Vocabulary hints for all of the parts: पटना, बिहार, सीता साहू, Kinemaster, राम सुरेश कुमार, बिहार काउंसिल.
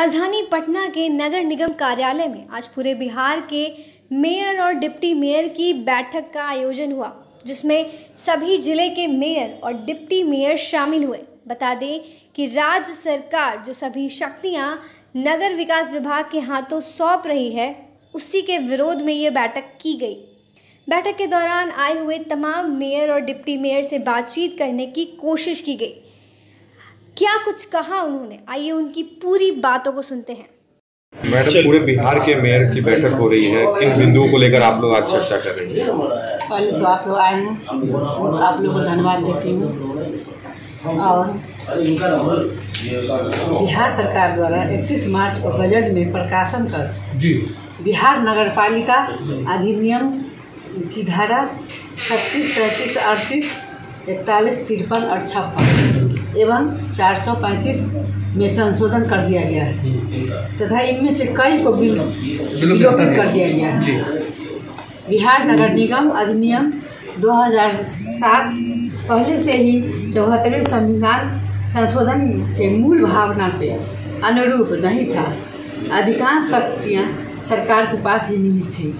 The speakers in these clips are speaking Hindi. राजधानी पटना के नगर निगम कार्यालय में आज पूरे बिहार के मेयर और डिप्टी मेयर की बैठक का आयोजन हुआ, जिसमें सभी जिले के मेयर और डिप्टी मेयर शामिल हुए। बता दें कि राज्य सरकार जो सभी शक्तियां नगर विकास विभाग के हाथों सौंप रही है, उसी के विरोध में ये बैठक की गई। बैठक के दौरान आए हुए तमाम मेयर और डिप्टी मेयर से बातचीत करने की कोशिश की गई। क्या कुछ कहा उन्होंने, आइए उनकी पूरी बातों को सुनते हैं। मैडम, पूरे बिहार के मेयर की बैठक हो रही है, किन बिंदुओं को लेकर आप लोग आज चर्चा कर रहे हैं? पहले तो आप लोग आए हैं, आप लोग को धन्यवाद देती हूँ। और बिहार सरकार द्वारा 31 मार्च को बजट में प्रकाशन कर बिहार नगर पालिका अधिनियम की धारा 36, 37, 38, 41, 53 और 56 एवं 435 में संशोधन कर दिया गया है तथा इनमें से कई को विलोपित कर दिया गया है। बिहार नगर निगम अधिनियम 2007 पहले से ही 74वें संविधान संशोधन के मूल भावना के अनुरूप नहीं था। अधिकांश शक्तियां सरकार के पास ही नहीं थी।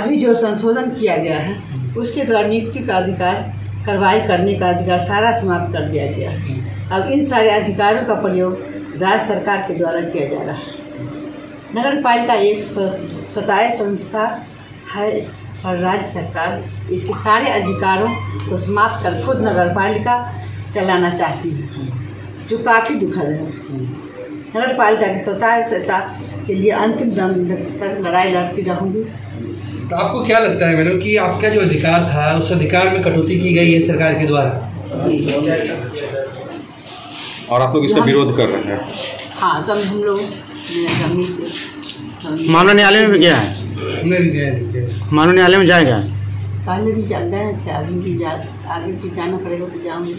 अभी जो संशोधन किया गया है उसके द्वारा नियुक्ति का अधिकार, कार्रवाई करने का अधिकार सारा समाप्त कर दिया गया है। अब इन सारे अधिकारों का प्रयोग राज्य सरकार के द्वारा किया जा रहा है। नगर पालिका एक स्वताय संस्था है और राज्य सरकार इसके सारे अधिकारों को समाप्त कर खुद नगर पालिका चलाना चाहती है, जो काफ़ी दुखद है। नगर पालिका की स्वतंत्रता के लिए अंतिम दम तक लड़ाई लड़ती रहूँगी। तो आपको क्या लगता है मैडम कि आपका जो अधिकार था उस अधिकार में कटौती की गई है सरकार के द्वारा? जी, और आप लोग इसका विरोध कर रहे हैं? हाँ, सब हम लोग मानव न्यायालय में गया है, मानव न्यायालय में जाएगा, पहले भी जाते हैं, आगे भी जाना पड़ेगा तो जाऊँगी।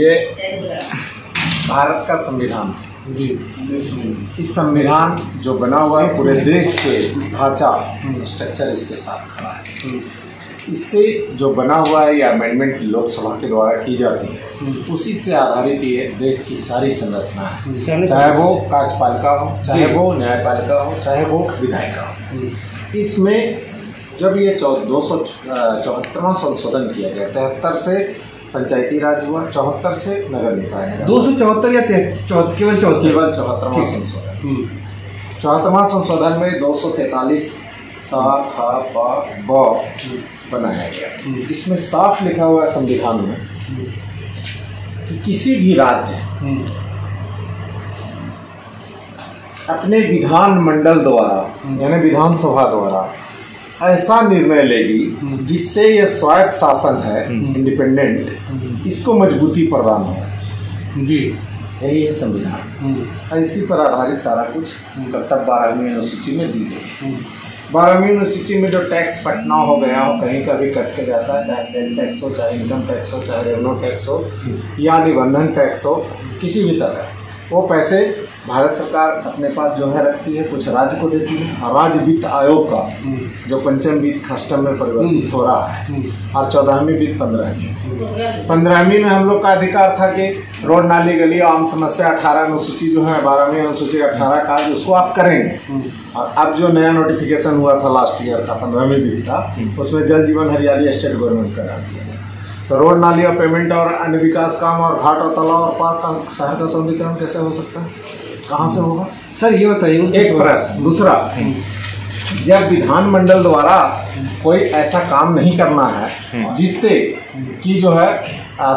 ये भारत का संविधान, इस संविधान जो बना हुआ है पूरे देश के ढांचा स्ट्रक्चर इसके साथ खड़ा है। इससे जो बना हुआ है ये अमेंडमेंट लोकसभा के द्वारा की जाती है, उसी से आधारित ये देश की सारी संरचना है, चाहे वो कार्यपालिका हो, चाहे वो न्यायपालिका हो, चाहे वो विधायिका हो। इसमें जब ये 274वां संशोधन किया गया, 73 से पंचायती राज हुआ, 74 से नगर निकाय, 274 या केवल 74वां संशोधन। 74वां संशोधन में 243 ख, प, ब बनाया गया। इसमें साफ लिखा हुआ है संविधान में कि किसी भी राज्य अपने विधानमंडल द्वारा यानी विधानसभा द्वारा ऐसा निर्णय लेगी जिससे यह स्वायत्त शासन है, इंडिपेंडेंट, इसको मजबूती प्रदान हो। जी, यही है संविधान। इसी पर आधारित सारा कुछ कर्तव्य 12वीं अनुसूची में दी गई। 12वीं अनुसूची में जो टैक्स पटना हो गया हो, कहीं का भी कट के जाता है, चाहे सेल टैक्स हो, चाहे इनकम टैक्स हो, चाहे रेवेन्यू टैक्स हो या निबंधन टैक्स हो, किसी भी तरह वो पैसे भारत सरकार अपने पास जो है रखती है, कुछ राज्य को देती है। राज्य वित्त आयोग का जो 5वां वित्त खस्टम में परिवर्तित हो रहा है और 14वीं वित्त 15वीं में हम लोग का अधिकार था कि रोड, नाली, गली, आम समस्या 18 अनुसूची जो है 12वीं अनुसूची 18 का उसको आप करेंगे। और अब जो नया नोटिफिकेशन हुआ था लास्ट ईयर का 15वीं वित्त का, उसमें जल जीवन हरियाली स्टेट गवर्नमेंट का डाल दिया। तो रोड, नाली और पेमेंट और अन्य विकास काम और घाट और तालाब और पार्क का शहर का सौंदर्यीकरण कैसे हो सकता है, कहाँ से होगा सर, ये बताइए एक प्रश्न। दूसरा, जब विधानमंडल द्वारा कोई ऐसा काम नहीं करना है जिससे कि जो है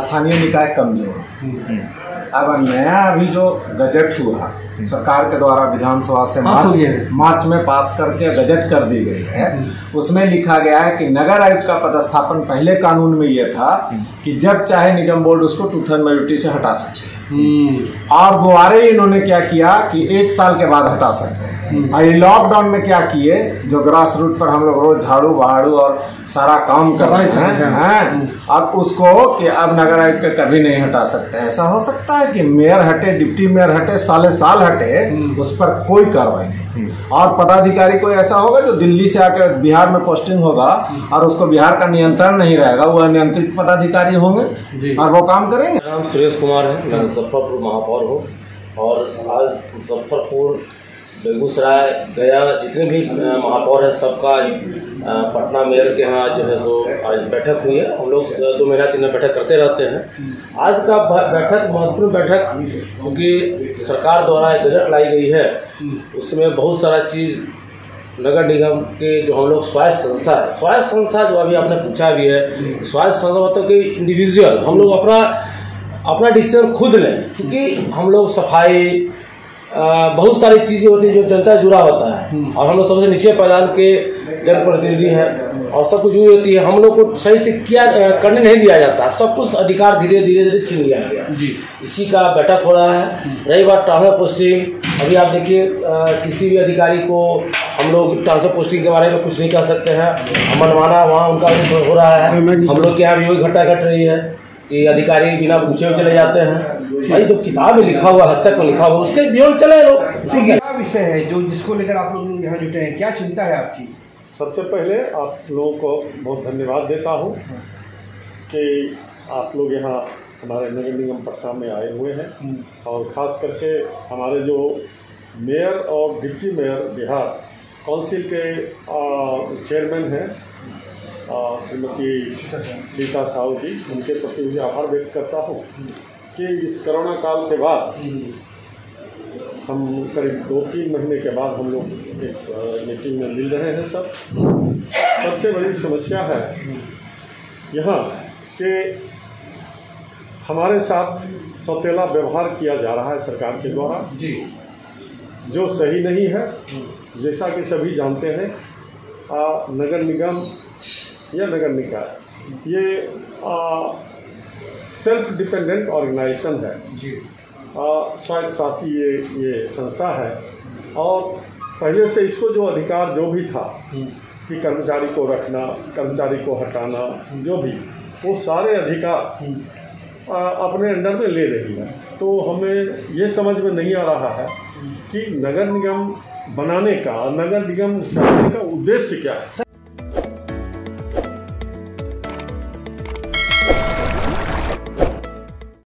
स्थानीय निकाय कमजोर हो। अब नया अभी जो गजट हुआ सरकार के द्वारा विधानसभा से मार्च में पास करके गजट कर दी गई है, उसमें लिखा गया है कि नगर आयुक्त का पदस्थापन पहले कानून में यह था कि जब चाहे निगम बोर्ड उसको 2/3 मेजोरिटी से हटा सके, और दोबारा इन्होंने क्या किया कि 1 साल के बाद हटा सकते हैं। और ये लॉकडाउन में क्या किए, जो ग्रास रूट पर हम लोग रोज झाड़ू बहाड़ू और सारा काम कर रहे हैं, अब उसको कि अब नगर आयुक्त कभी नहीं हटा सकते। ऐसा हो सकता है कि मेयर हटे, डिप्टी मेयर हटे, साले साल हटे, उस पर कोई कार्रवाई नहीं। और पदाधिकारी कोई ऐसा होगा जो दिल्ली से आकर बिहार में पोस्टिंग होगा और उसको बिहार का नियंत्रण नहीं रहेगा, वो अनियंत्रित पदाधिकारी होंगे और वो काम करेंगे। राम सुरेश कुमार है, मैं मुजफ्फरपुर महापौर हूँ। और आज मुजफ्फरपुर, बेगूसराय, गया जितने भी महापौर हैं सबका पटना मेयर के यहाँ जो है सो आज बैठक हुई है। हम लोग 2 महीना 3 महीना बैठक करते रहते हैं। आज का बैठक महत्वपूर्ण बैठक, क्योंकि सरकार द्वारा एक गजट लाई गई है, उसमें बहुत सारा चीज़ नगर निगम के जो हम लोग स्वायत्त संस्था जो अभी आपने पूछा भी है, स्वायत्त संस्था मतलब कि इंडिविजुअल हम लोग अपना डिसीजन खुद लें, क्योंकि हम लोग सफाई बहुत सारी चीज़ें होती है जो जनता जुड़ा होता है, और हम लोग सबसे नीचे पायदान के जनप्रतिनिधि हैं और सब कुछ जुड़ी होती है। हम लोग को सही से किया करने नहीं दिया जाता, सब कुछ अधिकार धीरे धीरे धीरे छीन लिया गया जी। इसी का बैठक हो रहा है। रही बात ट्रांसफर पोस्टिंग, अभी आप देखिए किसी भी अधिकारी को हम लोग ट्रांसफर पोस्टिंग के बारे में कुछ नहीं कर सकते हैं। मनमाना वहाँ उनका हो रहा है। हम लोग के यहाँ भी वही घटना घट रही है कि अधिकारी बिना पूछे हुए चले जाते हैं। भाई जो किताब में लिखा हुआ, हस्तक में लिखा हुआ, उसके बियॉन्ड चले लोग। क्या विषय है जो जिसको लेकर आप लोग यहाँ जुटे हैं, क्या चिंता है आपकी? सबसे पहले आप लोगों को बहुत धन्यवाद देता हूँ कि आप लोग यहाँ हमारे नगर निगम पटना में आए हुए हैं, और ख़ास करके हमारे जो मेयर और डिप्टी मेयर बिहार काउंसिल के चेयरमैन हैं श्रीमती सीता साहू जी, उनके प्रति मुझे आभार व्यक्त करता हूँ कि इस कोरोना काल के बाद हम करीब 2-3 महीने के बाद हम लोग एक मीटिंग में मिल रहे हैं। सबसे बड़ी समस्या है यहाँ कि हमारे साथ सौतेला व्यवहार किया जा रहा है सरकार के द्वारा जी, जो सही नहीं है। जैसा कि सभी जानते हैं नगर निगम या नगर निकाय ये सेल्फ डिपेंडेंट ऑर्गेनाइजेशन है, स्वायत्तशासी ये संस्था है, और पहले से इसको जो अधिकार जो भी था कि कर्मचारी को रखना, कर्मचारी को हटाना, जो भी वो सारे अधिकार अपने अंडर में ले रही है। तो हमें ये समझ में नहीं आ रहा है कि नगर निगम बनाने का, नगर निगम चलाने का उद्देश्य क्या है।